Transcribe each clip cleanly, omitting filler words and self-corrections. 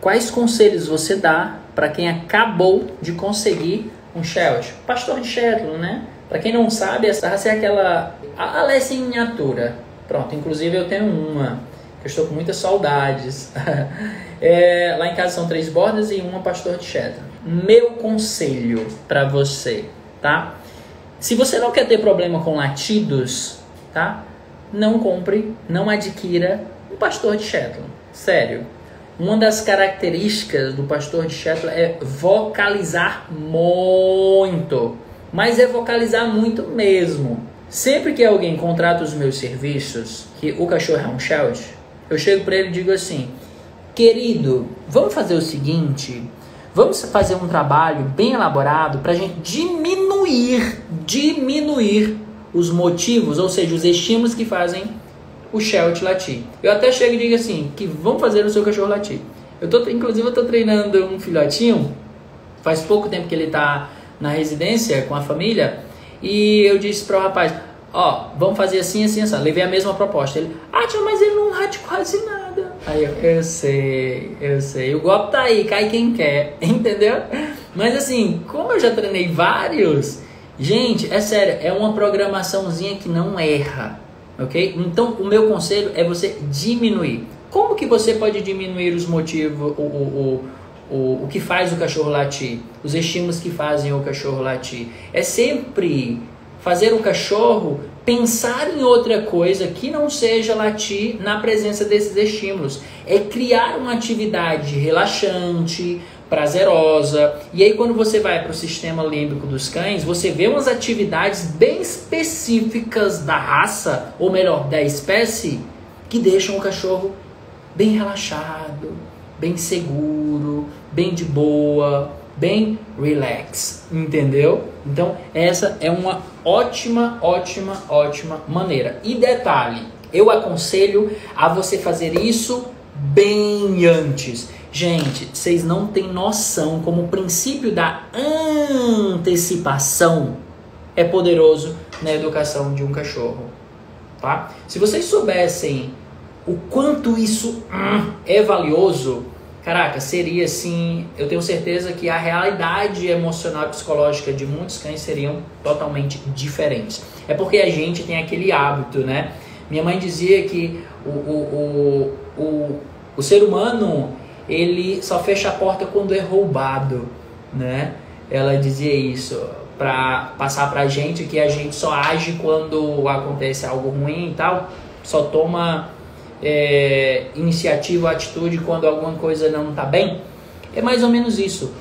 Quais conselhos você dá para quem acabou de conseguir um Sheltie? Pastor de Shetland, né? Para quem não sabe, essa raça é aquela... a Lassie em miniatura. Pronto, inclusive eu tenho uma, que eu estou com muitas saudades. Lá em casa são 3 bordas e uma pastor de Shetland. Meu conselho para você, tá? Se você não quer ter problema com latidos, tá? Não compre, não adquira um pastor de Shetland. Sério. Uma das características do pastor de Shetland é vocalizar muito. Mas é vocalizar muito mesmo. Sempre que alguém contrata os meus serviços, que o cachorro é um Sheltie, eu chego para ele e digo assim: querido, vamos fazer o seguinte, vamos fazer um trabalho bem elaborado para a gente diminuir os motivos, ou seja, os estímulos que fazem o Sheltie latir. Eu até chego e digo assim, que vão fazer o seu cachorro latir. Inclusive eu tô treinando um filhotinho, faz pouco tempo que ele tá na residência com a família, e eu disse para o rapaz, ó, vamos fazer assim, assim, assim. Levei a mesma proposta. Ele, ah tia, mas ele não late quase nada. Aí eu sei, o golpe tá aí, cai quem quer, entendeu? Mas assim, como eu já treinei vários, gente, é sério, é uma programaçãozinha que não erra. Okay? Então, o meu conselho é você diminuir. Como que você pode diminuir os motivos, o que faz o cachorro latir? Os estímulos que fazem o cachorro latir. É sempre fazer o cachorro pensar em outra coisa que não seja latir na presença desses estímulos. É criar uma atividade relaxante, prazerosa. E aí quando você vai para o sistema límbico dos cães, você vê umas atividades bem específicas da raça, ou melhor, da espécie, que deixam o cachorro bem relaxado, bem seguro, bem de boa, bem relax, entendeu? Então essa é uma ótima maneira. E detalhe, eu aconselho a você fazer isso bem antes. Gente, vocês não têm noção como o princípio da antecipação é poderoso na educação de um cachorro, tá? Se vocês soubessem o quanto isso é valioso, caraca, seria assim... Eu tenho certeza que a realidade emocional e psicológica de muitos cães seriam totalmente diferentes. É porque a gente tem aquele hábito, né? Minha mãe dizia que o ser humano... ele só fecha a porta quando é roubado, né? Ela dizia isso para passar pra gente que a gente só age quando acontece algo ruim e tal, só toma iniciativa, atitude quando alguma coisa não tá bem. É mais ou menos isso.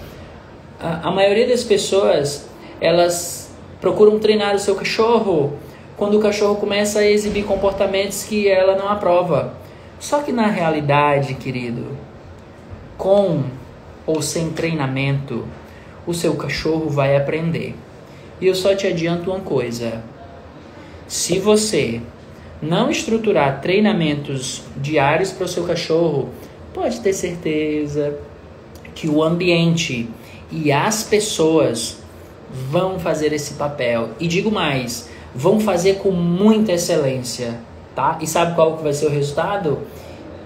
A maioria das pessoas, elas procuram treinar o seu cachorro quando o cachorro começa a exibir comportamentos que ela não aprova. Só que na realidade, querido, com ou sem treinamento, o seu cachorro vai aprender. E eu só te adianto uma coisa. Se você não estruturar treinamentos diários para o seu cachorro, pode ter certeza que o ambiente e as pessoas vão fazer esse papel. E digo mais, vão fazer com muita excelência, tá? E sabe qual que vai ser o resultado?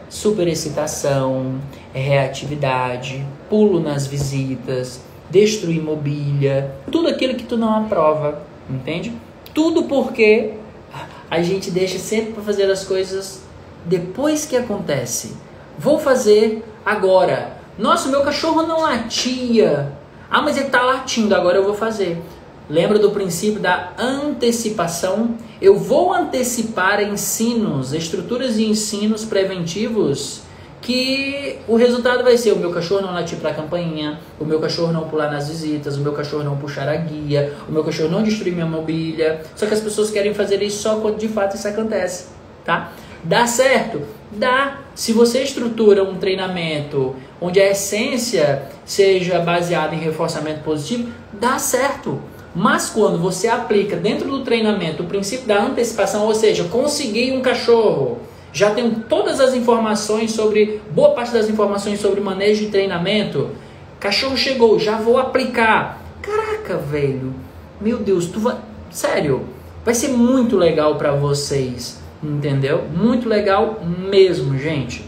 Superexcitação, reatividade, pulo nas visitas, destruir mobília, tudo aquilo que tu não aprova, entende? Tudo porque a gente deixa sempre para fazer as coisas depois que acontece. Vou fazer agora. Nossa, meu cachorro não latia. Ah, mas ele tá latindo, agora eu vou fazer. Lembra do princípio da antecipação? Eu vou antecipar ensinos, estruturas e ensinos preventivos que o resultado vai ser o meu cachorro não latir para a campainha, o meu cachorro não pular nas visitas, o meu cachorro não puxar a guia, o meu cachorro não destruir minha mobília. Só que as pessoas querem fazer isso só quando de fato isso acontece, tá? Dá certo? Dá. Se você estrutura um treinamento onde a essência seja baseada em reforçamento positivo, dá certo. Mas quando você aplica dentro do treinamento o princípio da antecipação, ou seja, consegui um cachorro, já tenho todas as informações sobre, boa parte das informações sobre manejo e treinamento, cachorro chegou, já vou aplicar. Caraca, velho, meu Deus, tu vai, sério, vai ser muito legal para vocês, entendeu? Muito legal mesmo, gente.